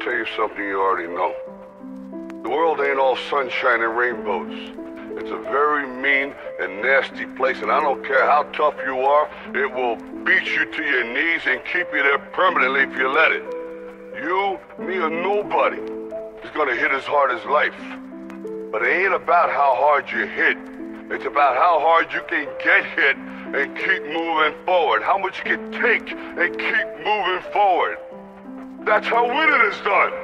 Tell you something you already know. The world ain't all sunshine and rainbows. It's a very mean and nasty place, and I don't care how tough you are, it will beat you to your knees and keep you there permanently if you let it. You, me, or nobody is gonna hit as hard as life. But it ain't about how hard you hit. It's about how hard you can get hit and keep moving forward. How much you can take and keep moving forward. That's how winning is done.